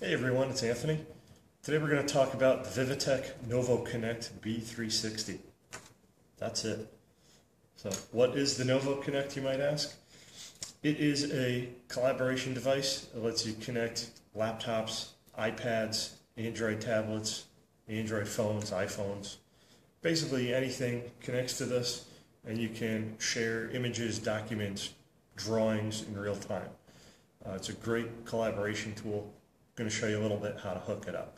Hey everyone, it's Anthony. Today we're going to talk about the Vivitek NovoConnect B360. That's it. So what is the NovoConnect, you might ask? It is a collaboration device that lets you connect laptops, iPads, Android tablets, Android phones, iPhones. Basically anything connects to this and you can share images, documents, drawings in real time. It's a great collaboration tool. I'm going to show you a little bit how to hook it up.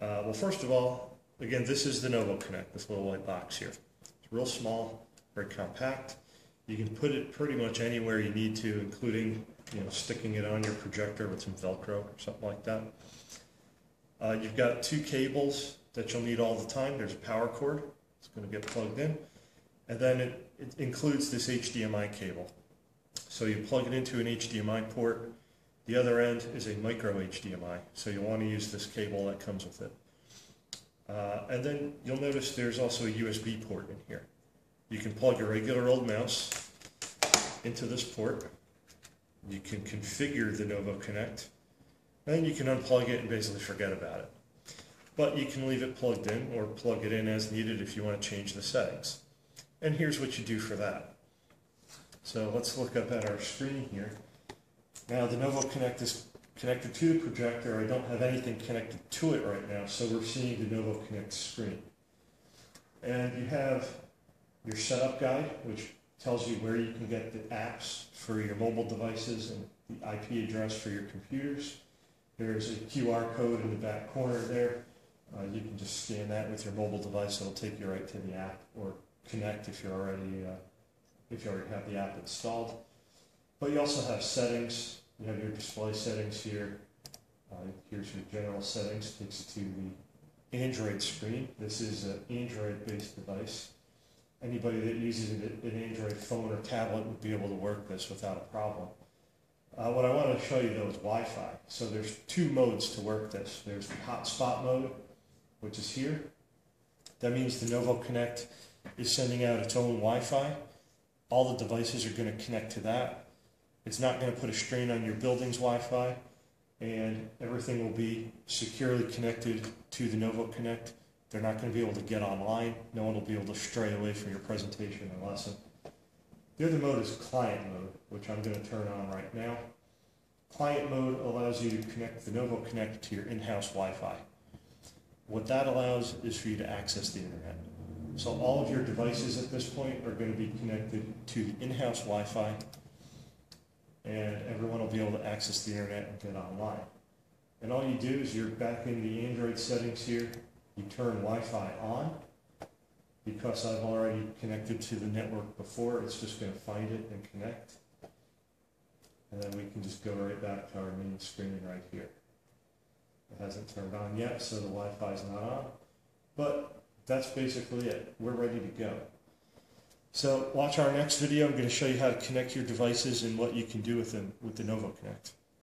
Well, first of all, again, this is the NovoConnect, this little white box here. It's real small, very compact. You can put it pretty much anywhere you need to, including, sticking it on your projector with some Velcro or something like that. You've got two cables that you'll need all the time. There's a power cord. It's going to get plugged in. And then it includes this HDMI cable. So you plug it into an HDMI port. The other end is a micro HDMI, so you'll want to use this cable that comes with it. And then you'll notice there's also a USB port in here. You can plug a regular old mouse into this port. You can configure the NovoConnect, and then you can unplug it and basically forget about it. But you can leave it plugged in or plug it in as needed if you want to change the settings. And here's what you do for that. So let's look up at our screen here. Now the NovoConnect is connected to the projector. I don't have anything connected to it right now, so we're seeing the NovoConnect screen. And you have your setup guide, which tells you where you can get the apps for your mobile devices and the IP address for your computers. There's a QR code in the back corner there. You can just scan that with your mobile device. It'll take you right to the app, or connect if you already have the app installed. But you also have settings. You have your display settings here. Here's your general settings. Takes it to the Android screen. This is an Android-based device. Anybody that uses an Android phone or tablet would be able to work this without a problem. What I want to show you though is Wi-Fi. So there's two modes to work this. There's the hotspot mode, which is here. That means the NovoConnect is sending out its own Wi-Fi. All the devices are going to connect to that. It's not going to put a strain on your building's Wi-Fi, and everything will be securely connected to the NovoConnect. They're not going to be able to get online. No one will be able to stray away from your presentation or lesson. The other mode is client mode, which I'm going to turn on right now. Client mode allows you to connect the NovoConnect to your in-house Wi-Fi. What that allows is for you to access the internet. So all of your devices at this point are going to be connected to the in-house Wi-Fi, and everyone will be able to access the internet and get online. And all you do is you're back in the Android settings here. You turn Wi-Fi on. Because I've already connected to the network before, it's just going to find it and connect. And then we can just go right back to our main screen right here. It hasn't turned on yet, so the Wi-Fi is not on. But that's basically it. We're ready to go. So watch our next video. I'm going to show you how to connect your devices and what you can do with them with the NovoConnect.